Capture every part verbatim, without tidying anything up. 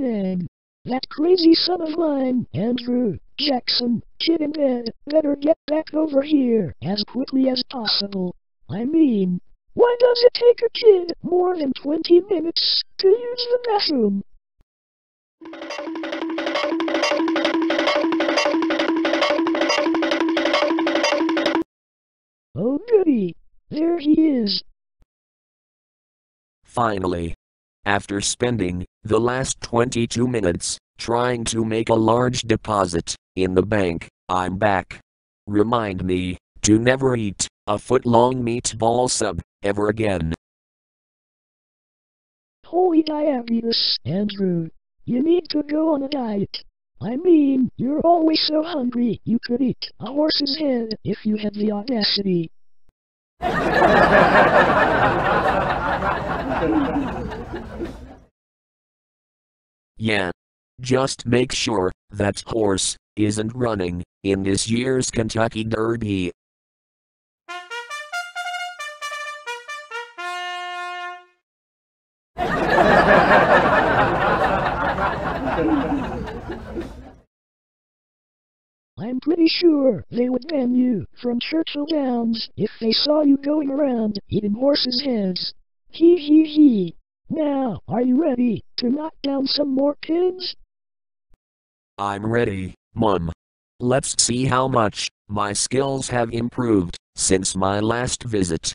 Dang, that crazy son of mine, Andrew Jackson, kid in bed, better get back over here as quickly as possible. I mean, why does it take a kid more than twenty minutes to use the bathroom? Oh goody, there he is. Finally. After spending the last twenty-two minutes trying to make a large deposit in the bank, I'm back. Remind me to never eat a foot-long meatball sub ever again. Holy diabetes, Andrew. You need to go on a diet. I mean, you're always so hungry you could eat a horse's head if you had the audacity. Yeah. Just make sure that horse isn't running in this year's Kentucky Derby. I'm pretty sure they would ban you from Churchill Downs if they saw you going around eating horses' heads. Hee hee hee. Now, are you ready to knock down some more pins? I'm ready, Mum. Let's see how much my skills have improved since my last visit.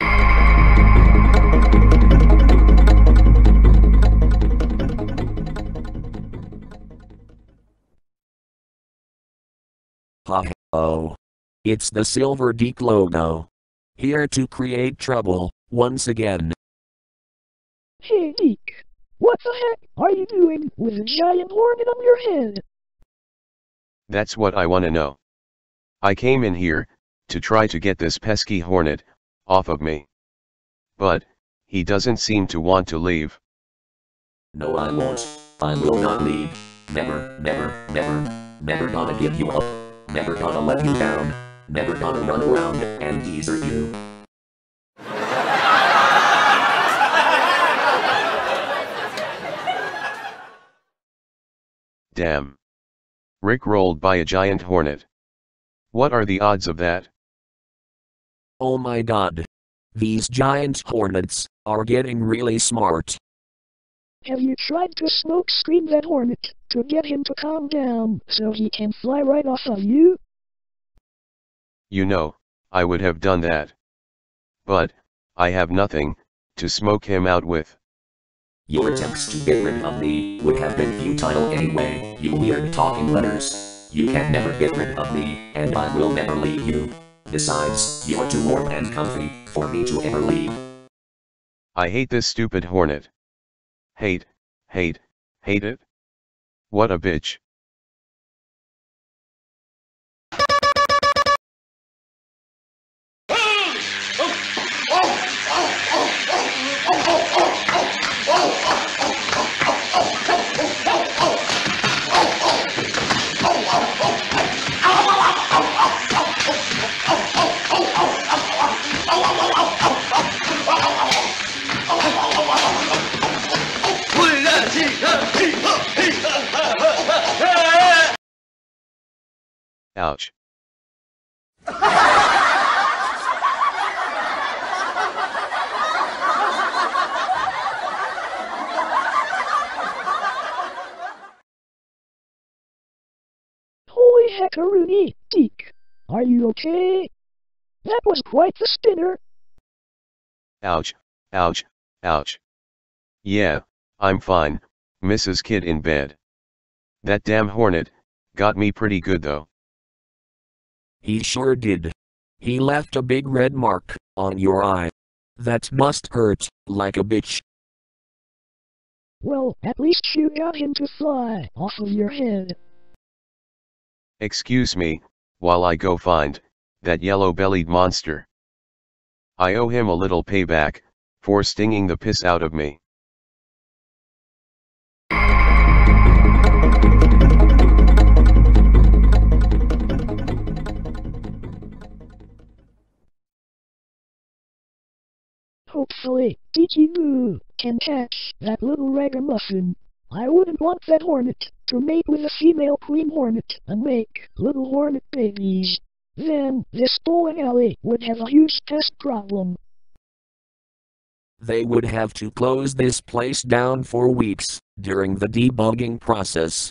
Ha oh. It's the silver Dic Logo. Here to create trouble, once again. Hey Dic, what the heck are you doing with a giant organ on your head? That's what I wanna know. I came in here to try to get this pesky hornet off of me. But he doesn't seem to want to leave. No, I won't. I will not leave. Never, never, never, never gonna give you up. Never gonna let you down. Never gonna run around and teaser you. Damn. Rick rolled by a giant hornet. What are the odds of that? Oh my god. These giant hornets are getting really smart. Have you tried to smoke screen that hornet to get him to calm down so he can fly right off of you? You know, I would have done that. But I have nothing to smoke him out with. Your attempts to get rid of me would have been futile anyway, you weird talking letters. You can never get rid of me, and I will never leave you. Besides, you're too warm and comfy for me to ever leave. I hate this stupid hornet. Hate, hate, hate it. What a bitch. Ouch. Holy heckaroonie, Dic. Are you okay? That was quite the spinner. Ouch, ouch, ouch. Yeah, I'm fine, Missus Kid in bed. That damn hornet got me pretty good though. He sure did. He left a big red mark on your eye. That must hurt like a bitch. Well, at least you got him to fly off of your head. Excuse me, while I go find that yellow-bellied monster. I owe him a little payback for stinging the piss out of me. Hopefully, Dic Logo can catch that little ragamuffin. I wouldn't want that hornet to mate with a female queen hornet and make little hornet babies. Then, this bowling alley would have a huge pest problem. They would have to close this place down for weeks, during the debugging process.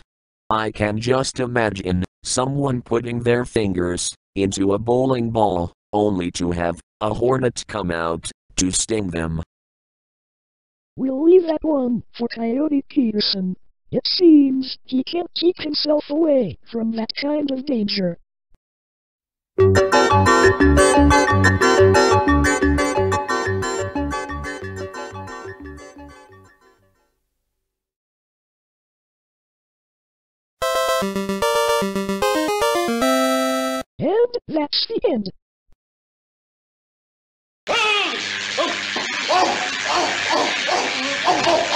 I can just imagine someone putting their fingers into a bowling ball, only to have a hornet come out to sting them. We'll leave that one for Coyote Peterson. It seems he can't keep himself away from that kind of danger. And that's the end. Oh! Oh! Oh! Oh! Oh! Oh! Oh!